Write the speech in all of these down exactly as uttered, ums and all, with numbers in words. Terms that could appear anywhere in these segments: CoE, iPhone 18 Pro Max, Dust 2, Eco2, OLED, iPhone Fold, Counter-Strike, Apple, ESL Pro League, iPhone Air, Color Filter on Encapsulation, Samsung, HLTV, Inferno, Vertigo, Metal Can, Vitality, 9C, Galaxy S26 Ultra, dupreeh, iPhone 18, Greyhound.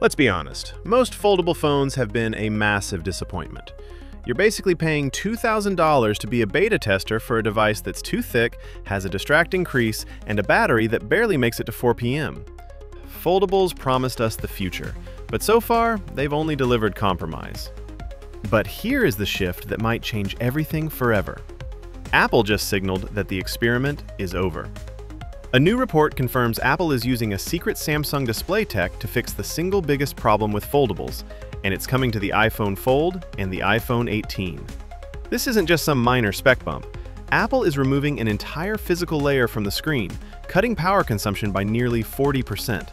Let's be honest, most foldable phones have been a massive disappointment. You're basically paying two thousand dollars to be a beta tester for a device that's too thick, has a distracting crease, and a battery that barely makes it to four P M Foldables promised us the future, but so far, they've only delivered compromise. But here is the shift that might change everything forever. Apple just signaled that the experiment is over. A new report confirms Apple is using a secret Samsung display tech to fix the single biggest problem with foldables, and it's coming to the iPhone Fold and the iPhone eighteen. This isn't just some minor spec bump. Apple is removing an entire physical layer from the screen, cutting power consumption by nearly forty percent.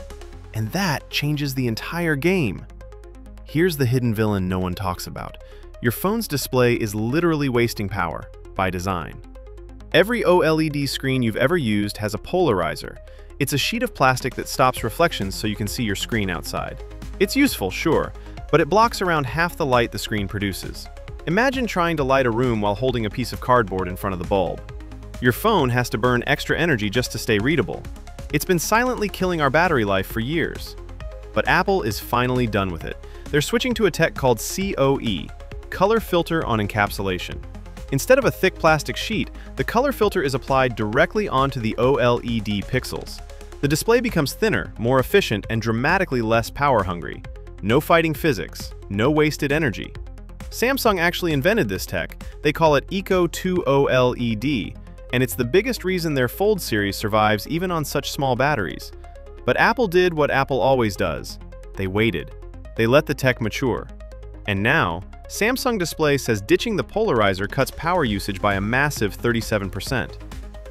And that changes the entire game. Here's the hidden villain no one talks about. Your phone's display is literally wasting power, by design. Every OLED screen you've ever used has a polarizer. It's a sheet of plastic that stops reflections so you can see your screen outside. It's useful, sure, but it blocks around half the light the screen produces. Imagine trying to light a room while holding a piece of cardboard in front of the bulb. Your phone has to burn extra energy just to stay readable. It's been silently killing our battery life for years. But Apple is finally done with it. They're switching to a tech called C O E, Color Filter on Encapsulation. Instead of a thick plastic sheet, the color filter is applied directly onto the OLED pixels. The display becomes thinner, more efficient, and dramatically less power-hungry. No fighting physics, no wasted energy. Samsung actually invented this tech. They call it Eco two OLED, and it's the biggest reason their Fold series survives even on such small batteries. But Apple did what Apple always does. They waited. They let the tech mature. And now, Samsung Display says ditching the polarizer cuts power usage by a massive thirty-seven percent.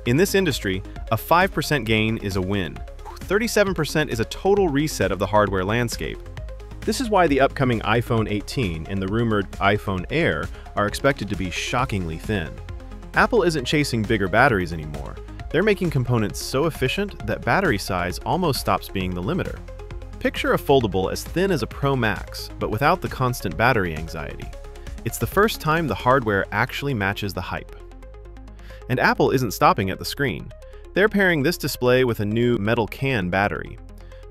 In this industry, a five percent gain is a win. thirty-seven percent is a total reset of the hardware landscape. This is why the upcoming iPhone eighteen and the rumored iPhone Air are expected to be shockingly thin. Apple isn't chasing bigger batteries anymore. They're making components so efficient that battery size almost stops being the limiter. Picture a foldable as thin as a Pro Max, but without the constant battery anxiety. It's the first time the hardware actually matches the hype. And Apple isn't stopping at the screen. They're pairing this display with a new metal can battery.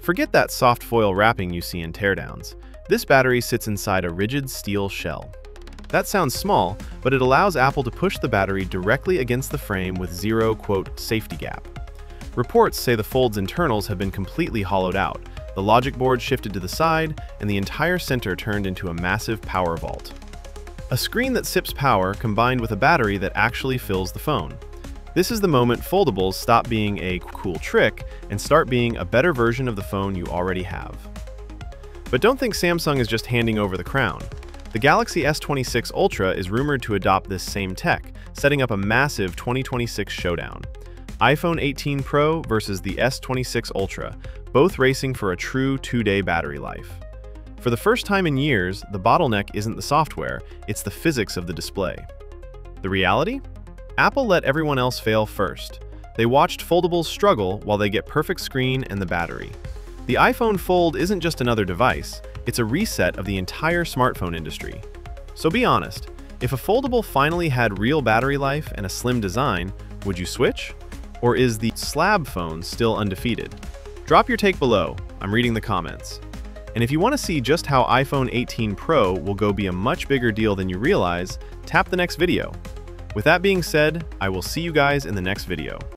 Forget that soft foil wrapping you see in teardowns. This battery sits inside a rigid steel shell. That sounds small, but it allows Apple to push the battery directly against the frame with zero, quote, safety gap. Reports say the Fold's internals have been completely hollowed out. The logic board shifted to the side, and the entire center turned into a massive power vault. A screen that sips power combined with a battery that actually fills the phone. This is the moment foldables stop being a cool trick and start being a better version of the phone you already have. But don't think Samsung is just handing over the crown. The Galaxy S twenty-six Ultra is rumored to adopt this same tech, setting up a massive twenty twenty-six showdown. iPhone eighteen Pro versus the S twenty-six Ultra, both racing for a true two-day battery life. For the first time in years, the bottleneck isn't the software, it's the physics of the display. The reality? Apple let everyone else fail first. They watched foldables struggle while they get perfect screen and the battery. The iPhone Fold isn't just another device, it's a reset of the entire smartphone industry. So be honest, if a foldable finally had real battery life and a slim design, would you switch? Or is the slab phone still undefeated? Drop your take below, I'm reading the comments. And if you want to see just how iPhone eighteen Pro will go be a much bigger deal than you realize, tap the next video. With that being said, I will see you guys in the next video.